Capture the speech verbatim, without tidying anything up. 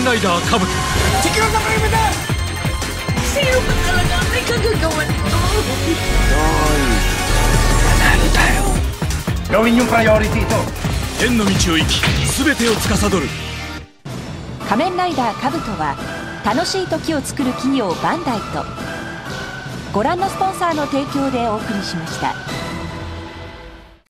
仮面ライダーカブト。敵の名前だ。セイロバからのメカが変わった。なんだよ。ロビンのプライオリティと天の道を行き、すべてを司る。仮面ライダーカブトは楽しい時を作る企業バンダイとご覧のスポンサーの提供でお送りしました。